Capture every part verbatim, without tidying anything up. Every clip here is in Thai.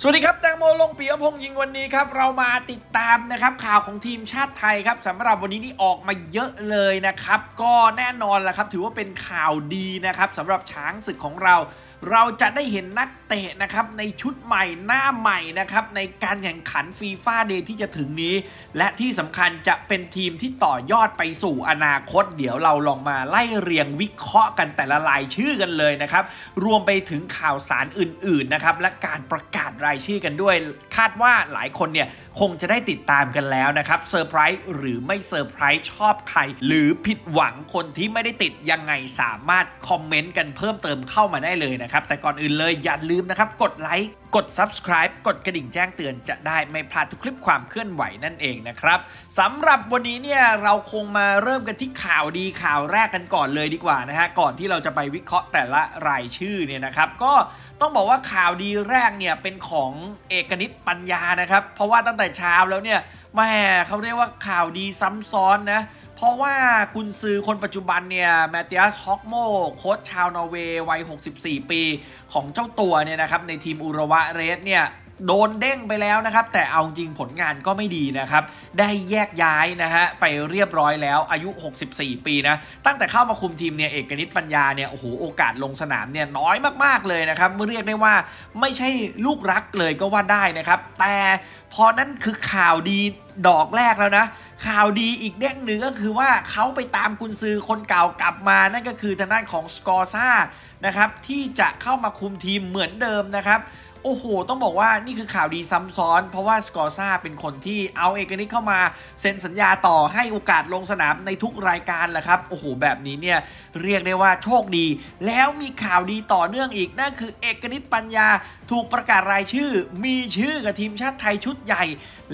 สวัสดีครับแตงโมลงปิยพงษ์ยิงวันนี้ครับเรามาติดตามนะครับข่าวของทีมชาติไทยครับสำหรับวันนี้นี่ออกมาเยอะเลยนะครับก็แน่นอนละครับถือว่าเป็นข่าวดีนะครับสำหรับช้างศึกของเราเราจะได้เห็นนักเตะนะครับในชุดใหม่หน้าใหม่นะครับในการแข่งขันฟีฟ่าเดย์ที่จะถึงนี้และที่สำคัญจะเป็นทีมที่ต่อยอดไปสู่อนาคตเดี๋ยวเราลองมาไล่เรียงวิเคราะห์กันแต่ละรายชื่อกันเลยนะครับรวมไปถึงข่าวสารอื่นๆนะครับและการประกาศรายชื่อกันด้วยคาดว่าหลายคนเนี่ยคงจะได้ติดตามกันแล้วนะครับเซอร์ไพรส์หรือไม่เซอร์ไพรส์ชอบใครหรือผิดหวังคนที่ไม่ได้ติดยังไงสามารถคอมเมนต์กันเพิ่มเติมเข้ามาได้เลยนะครับแต่ก่อนอื่นเลยอย่าลืมนะครับกดไลค์กด ซับสไครบ์ กดกระดิ่งแจ้งเตือนจะได้ไม่พลาดทุกคลิปความเคลื่อนไหวนั่นเองนะครับสำหรับวันนี้เนี่ยเราคงมาเริ่มกันที่ข่าวดีข่าวแรกกันก่อนเลยดีกว่านะฮะก่อนที่เราจะไปวิเคราะห์แต่ละรายชื่อเนี่ยนะครับก็ต้องบอกว่าข่าวดีแรกเนี่ยเป็นของเอกนิษฐ์ปัญญานะครับเพราะว่าตั้งแต่เช้าแล้วเนี่ยแม่เขาเรียกว่าข่าวดีซ้ำซ้อนนะเพราะว่ากุนซือคนปัจจุบันเนี่ยแมตติอัส ฮอกโมโค้ชชาวนอร์เวย์วัยหกสิบสี่ปีของเจ้าตัวเนี่ยนะครับในทีมอุระวะเรดเนี่ยโดนเด้งไปแล้วนะครับแต่เอาจริงผลงานก็ไม่ดีนะครับได้แยกย้ายนะฮะไปเรียบร้อยแล้วอายุหกสิบสี่ปีนะตั้งแต่เข้ามาคุมทีมเนี่ยเอกนิษฐ์ปัญญาเนี่ยโอ้โหโอกาสลงสนามเนี่ยน้อยมากๆเลยนะครับเรียกได้ว่าไม่ใช่ลูกรักเลยก็ว่าได้นะครับแต่พอนั่นคือข่าวดีดอกแรกแล้วนะข่าวดีอีกเด้งหนึ่งก็คือว่าเขาไปตามกุนซือคนเก่ากลับมานั่นก็คือทางด้านของสกอร์ซ่านะครับที่จะเข้ามาคุมทีมเหมือนเดิมนะครับโอ้โหต้องบอกว่านี่คือข่าวดีซ้ำซ้อนเพราะว่าสกอร์ซ่าเป็นคนที่เอาเอกนิษฐ์เข้ามาเซ็นสัญญาต่อให้โอกาสลงสนามในทุกรายการแหละครับโอ้โหแบบนี้เนี่ยเรียกได้ว่าโชคดีแล้วมีข่าวดีต่อเนื่องอีกนั่นคือเอกนิษฐ์ปัญญาถูกประกาศรายชื่อมีชื่อกับทีมชาติไทยชุดใหญ่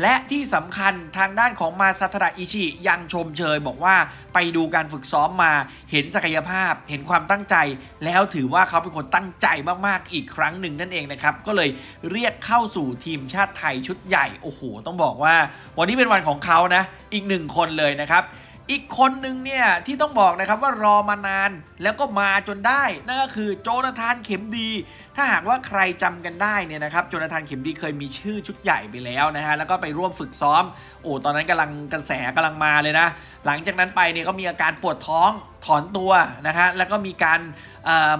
และที่สำคัญทางด้านของมาซาทาระอิชิยังชมเชยบอกว่าไปดูการฝึกซ้อมมาเห็นศักยภาพเห็นความตั้งใจแล้วถือว่าเขาเป็นคนตั้งใจมากๆอีกครั้งหนึ่งนั่นเองนะครับก็เลยเรียกเข้าสู่ทีมชาติไทยชุดใหญ่โอ้โหต้องบอกว่าวันนี้เป็นวันของเขานะอีกหนึ่งคนเลยนะครับอีกคนหนึ่งเนี่ยที่ต้องบอกนะครับว่ารอมานานแล้วก็มาจนได้นั่นก็คือโจนาธานเข็มดีถ้าหากว่าใครจำกันได้เนี่ยนะครับโจนาธานเข็มดีเคยมีชื่อชุดใหญ่ไปแล้วนะฮะแล้วก็ไปร่วมฝึกซ้อมโอ้ตอนนั้นกำลังกระแสกำลังมาเลยนะหลังจากนั้นไปเนี่ยก็มีอาการปวดท้องถอนตัวนะฮะแล้วก็มีการ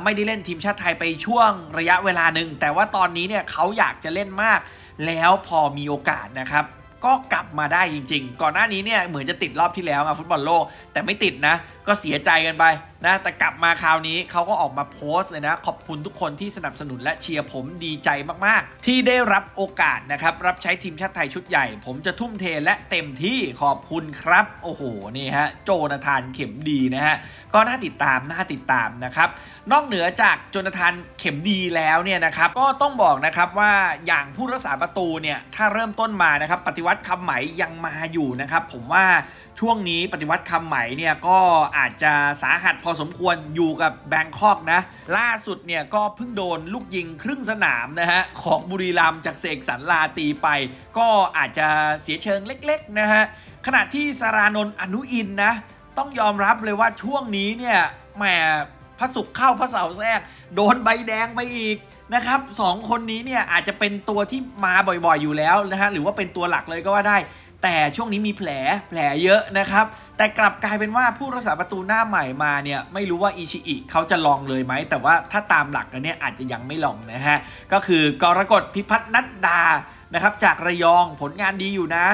ไม่ได้เล่นทีมชาติไทยไปช่วงระยะเวลาหนึ่งแต่ว่าตอนนี้เนี่ยเขาอยากจะเล่นมากแล้วพอมีโอกาสนะครับก็กลับมาได้จริงๆก่อนหน้านี้เนี่ยเหมือนจะติดรอบที่แล้วนะฟุตบอลโลกแต่ไม่ติดนะก็เสียใจกันไปนะแต่กลับมาคราวนี้เขาก็ออกมาโพสต์เลยนะขอบคุณทุกคนที่สนับสนุนและเชียร์ผมดีใจมากๆที่ได้รับโอกาสนะครับรับใช้ทีมชาติไทยชุดใหญ่ผมจะทุ่มเทและเต็มที่ขอบคุณครับโอ้โหนี่ฮะโจนาธานเข็มดีนะฮะก็น่าติดตามน่าติดตามนะครับนอกเหนือจากโจนาธานเข็มดีแล้วเนี่ยนะครับก็ต้องบอกนะครับว่าอย่างผู้รักษาประตูเนี่ยถ้าเริ่มต้นมานะครับปฏิวัติคำไหมยังมาอยู่นะครับผมว่าช่วงนี้ปฏิวัติคำไหมเนี่ยก็อาจจะสาหัสพอสมควรอยู่กับแบงคอกนะล่าสุดเนี่ยก็เพิ่งโดนลูกยิงครึ่งสนามนะฮะของบุรีรัมย์จากเสกสรรลาตีไปก็อาจจะเสียเชิงเล็กๆนะฮะขณะที่สรานนท์อนุอินนะต้องยอมรับเลยว่าช่วงนี้เนี่ยแหมพระศุกร์เข้าพระเสาร์แทรกโดนใบแดงไปอีกนะครับสองคนนี้เนี่ยอาจจะเป็นตัวที่มาบ่อยๆอยู่แล้วนะฮะหรือว่าเป็นตัวหลักเลยก็ว่าได้แต่ช่วงนี้มีแผลแผลเยอะนะครับแต่กลับกลายเป็นว่าผู้รักษาประตูหน้าใหม่มาเนี่ยไม่รู้ว่าอิชิอิเขาจะลองเลยไหมแต่ว่าถ้าตามหลักแล้วเนี่ยอาจจะยังไม่ลองนะฮะก็คือกรกฎพิพัฒน์นัดดานะครับจากระยองผลงานดีอยู่นะ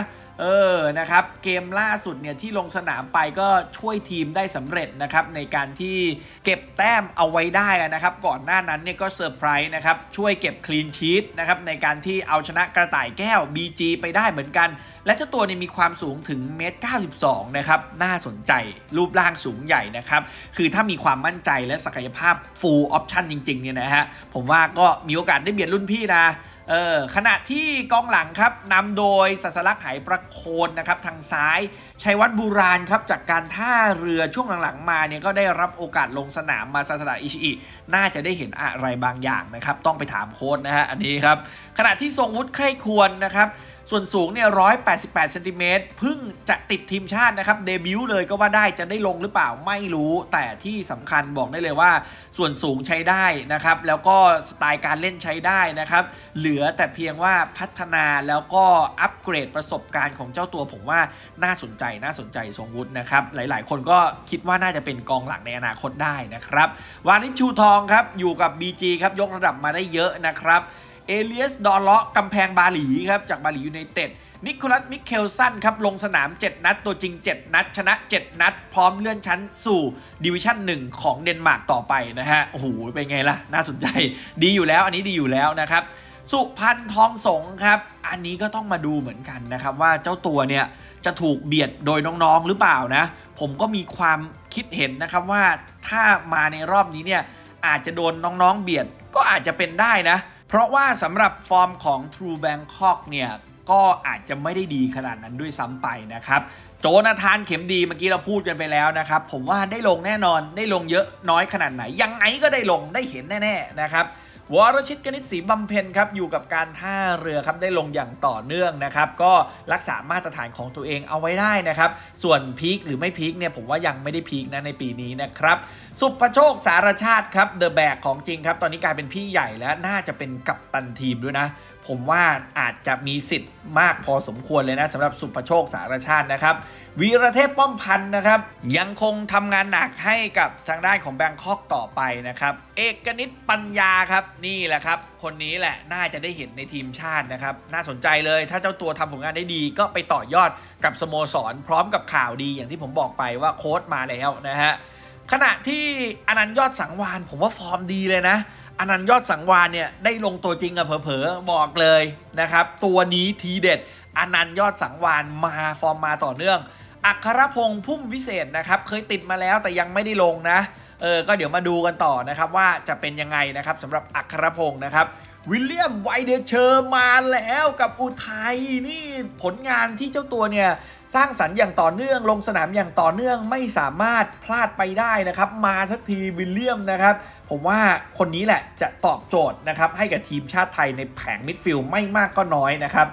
เออนะครับเกมล่าสุดเนี่ยที่ลงสนามไปก็ช่วยทีมได้สำเร็จนะครับในการที่เก็บแต้มเอาไว้ได้นะครับก่อนหน้านั้นเนี่ยก็เซอร์ไพรส์นะครับช่วยเก็บคลีนชีทนะครับในการที่เอาชนะกระต่ายแก้ว บี จี ไปได้เหมือนกันและเจ้าตัวเนี่ยมีความสูงถึงหนึ่งเมตรเก้าสิบสองนะครับน่าสนใจรูปร่างสูงใหญ่นะครับคือถ้ามีความมั่นใจและศักยภาพ full option จริงๆเนี่ยนะฮะผมว่าก็มีโอกาสได้เบียดรุ่นพี่นะเออขณะที่กองหลังครับนำโดยศาสลักษ์ไหประโคนนะครับทางซ้ายชัยวัฒน์บูราณครับจากการท่าเรือช่วงหลังๆมาเนี่ยก็ได้รับโอกาสลงสนามมาซาสระอิชิอิน่าจะได้เห็นอะไรบางอย่างนะครับต้องไปถามโค้ชนะฮะอันนี้ครับขณะที่ทรงวุฒิไคร่ควรนะครับ ส่วนสูงเนี่ยหนึ่งร้อยแปดสิบแปดเซนติเมตรเพิ่งจะติดทีมชาตินะครับเดบิวต์เลยก็ว่าได้จะได้ลงหรือเปล่าไม่รู้แต่ที่สำคัญบอกได้เลยว่าส่วนสูงใช้ได้นะครับแล้วก็สไตล์การเล่นใช้ได้นะครับเหลือแต่เพียงว่าพัฒนาแล้วก็อัปเกรดประสบการณ์ของเจ้าตัวผมว่าน่าสนใจน่าสนใจทรงวุฒินะครับหลายๆคนก็คิดว่าน่าจะเป็นกองหลังในอนาคตได้นะครับวานิชชูทองครับอยู่กับ บี จี ครับยกระดับมาได้เยอะนะครับเอเลียสดอลเลาะกำแพงบาหลีครับจากบาหลียูไนเต็ดนิโคลัสมิเคลสันครับลงสนามเจ็ดนัดตัวจริงเจ็ดนัดชนะเจ็ดนัดพร้อมเลื่อนชั้นสู่ดิวิชั่นหนึ่งของเดนมาร์กต่อไปนะฮะโอ้โหเป็นไงล่ะน่าสนใจดีอยู่แล้วอันนี้ดีอยู่แล้วนะครับสุพรรณทองสงครับอันนี้ก็ต้องมาดูเหมือนกันนะครับว่าเจ้าตัวเนี่ยจะถูกเบียดโดยน้องๆหรือเปล่านะผมก็มีความคิดเห็นนะครับว่าถ้ามาในรอบนี้เนี่ยอาจจะโดนน้องๆเบียดก็อาจจะเป็นได้นะเพราะว่าสำหรับฟอร์มของ True Bangkok เนี่ยก็อาจจะไม่ได้ดีขนาดนั้นด้วยซ้ำไปนะครับโจนาธานเข็มดีเมื่อกี้เราพูดกันไปแล้วนะครับผมว่าได้ลงแน่นอนได้ลงเยอะน้อยขนาดไหนยังไงก็ได้ลงได้เห็นแน่ๆนะครับวรชิตกนิษฐ์ศรีบำเพ็ญครับอยู่กับการท่าเรือครับได้ลงอย่างต่อเนื่องนะครับก็รักษามาตรฐานของตัวเองเอาไว้ได้นะครับส่วนพีคหรือไม่พีคเนี่ยผมว่ายังไม่ได้พีคนะในปีนี้นะครับสุภโชคสารชาติครับเดอะแบกของจริงครับตอนนี้กลายเป็นพี่ใหญ่แล้วน่าจะเป็นกัปตันทีมด้วยนะผมว่าอาจจะมีสิทธิ์มากพอสมควรเลยนะสำหรับสุภโชคสารชาตินะครับวีรเทพป้อมพันธ์นะครับยังคงทำงานหนักให้กับทางด้านของแบงคอกต่อไปนะครับเอกนิษฐ์ปัญญาครับนี่แหละครับคนนี้แหละน่าจะได้เห็นในทีมชาตินะครับน่าสนใจเลยถ้าเจ้าตัวทำผลงานได้ดีก็ไปต่อยอดกับสโมสรพร้อมกับข่าวดีอย่างที่ผมบอกไปว่าโค้ชมาแล้วนะฮะขณะที่อนันต์ยอดสังวานผมว่าฟอร์มดีเลยนะอนันต์ยอดสังวานเนี่ยได้ลงตัวจริงอะเผลอๆบอกเลยนะครับตัวนี้ทีเด็ดอนันต์ยอดสังวานมาฟอร์มมาต่อเนื่องอัครพงษ์พุ่มวิเศษนะครับเคยติดมาแล้วแต่ยังไม่ได้ลงนะเออก็เดี๋ยวมาดูกันต่อนะครับว่าจะเป็นยังไงนะครับสำหรับอัครพงษ์นะครับวิลเลียมไวเดเชอร์มาแล้วกับอุทัยนี่ผลงานที่เจ้าตัวเนี่ยสร้างสรรค์อย่างต่อเนื่องลงสนามอย่างต่อเนื่องไม่สามารถพลาดไปได้นะครับมาสักทีวิลเลียมนะครับผมว่าคนนี้แหละจะตอบโจทย์นะครับให้กับทีมชาติไทยในแผงมิดฟิลด์ไม่มากก็น้อยนะครับ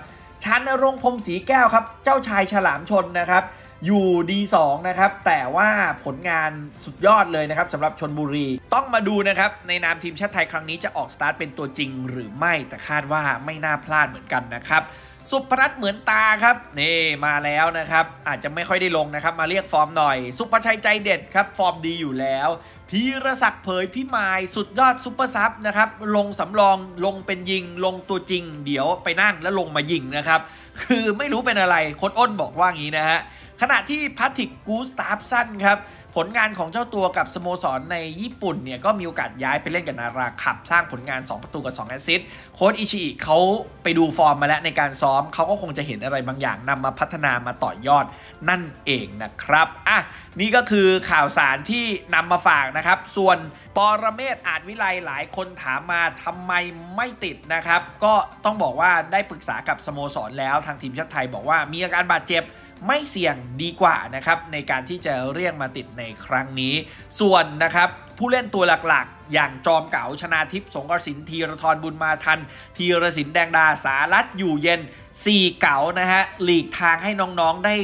ชานรงค์พรหมศรีแก้วครับเจ้าชายฉลามชนนะครับอยู่ดีสองนะครับแต่ว่าผลงานสุดยอดเลยนะครับสำหรับชลบุรีต้องมาดูนะครับในนามทีมชาติไทยครั้งนี้จะออกสตาร์ทเป็นตัวจริงหรือไม่แต่คาดว่าไม่น่าพลาดเหมือนกันนะครับสุภรัตน์เหมือนตาครับนี่มาแล้วนะครับอาจจะไม่ค่อยได้ลงนะครับมาเรียกฟอร์มหน่อยสุภชัยใจเด็ดครับฟอร์มดีอยู่แล้วธีรศักดิ์เผยพิมายสุดยอดซุปเปอร์ซับนะครับลงสำรองลงเป็นยิงลงตัวจริงเดี๋ยวไปนั่งแล้วลงมายิงนะครับคือไม่รู้เป็นอะไรคนอ้นบอกว่างี้นะฮะขณะที่พาทิกกูสตาฟสันครับผลงานของเจ้าตัวกับสโมสรในญี่ปุ่นเนี่ยก็มีโอกาสย้ายไปเล่นกับนาราคัพสร้างผลงานสองประตูกับสองแอสซิสต์โค้ชอิชิอิเขาไปดูฟอร์มมาแล้วในการซ้อมเขาก็คงจะเห็นอะไรบางอย่างนำมาพัฒนามาต่อยอดนั่นเองนะครับอ่ะนี่ก็คือข่าวสารที่นำมาฝากนะครับส่วนปรเมศ อาจวิไลหลายคนถามมาทำไมไม่ติดนะครับก็ต้องบอกว่าได้ปรึกษากับสโมสรแล้วทางทีมชาติไทยบอกว่ามีอาการบาดเจ็บไม่เสี่ยงดีกว่านะครับในการที่จะเรียกมาติดในครั้งนี้ส่วนนะครับผู้เล่นตัวหลักๆอย่างจอมเก๋าชนาทิพย์สงกรสินธีรธรบุญมาทันธีรศิลป์แดงดาสารัตน์อยู่เย็นสี่เก๋านะฮะหลีกทางให้น้องๆได้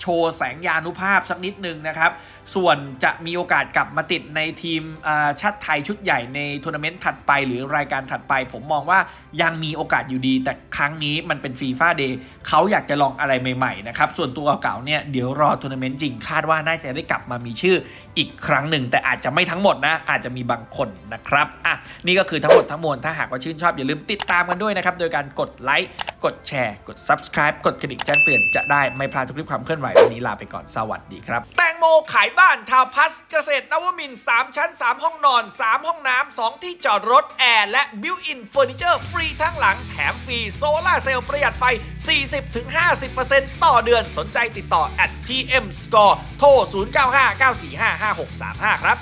โชว์แสงยานุภาพสักนิดนึงนะครับส่วนจะมีโอกาสกลับมาติดในทีมชาติไทยชุดใหญ่ในทัวร์นาเมนต์ถัดไปหรือรายการถัดไปผมมองว่ายังมีโอกาสอยู่ดีแต่ครั้งนี้มันเป็นฟีฟ่าเดย์เขาอยากจะลองอะไรใหม่ๆนะครับส่วนตัวเก่าเนี่ยเดี๋ยวรอทัวร์นาเมนต์จริงคาดว่าน่าจะได้กลับมามีชื่ออีกครั้งหนึ่งแต่อาจจะไม่ทั้งหมดนะอาจจะมีบางคนนะครับอ่ะนี่ก็คือทั้งหมดทั้งมวลถ้าหากว่าชื่นชอบอย่าลืมติดตามกันด้วยนะครับโดยการกดไลค์กดแชร์กด ซับสไครบ์ กดกระดิ่งแจ้งเตือนจะได้ไม่พลาดทุกคลิปความเคลื่อนไหววันนี้ลาไปก่อนสวัสดีครับแตงโมขายบ้านทาวน์พลัสเกษตรนวมินทร์สามชั้นสามห้องนอนสามห้องน้ำสองที่จอดรถแอร์และบิวท์อินเฟอร์นิเจอร์ฟรีทั้งหลังแถมฟรีโซล่าเซลล์ประหยัดไฟ สี่สิบถึงห้าสิบเปอร์เซ็นต์ ต่อเดือนสนใจติดต่อ แอท ที เอ็ม สกอร์ โทร ศูนย์ เก้า ห้า เก้า สี่ ห้า ห้า หก สาม ห้า ครับ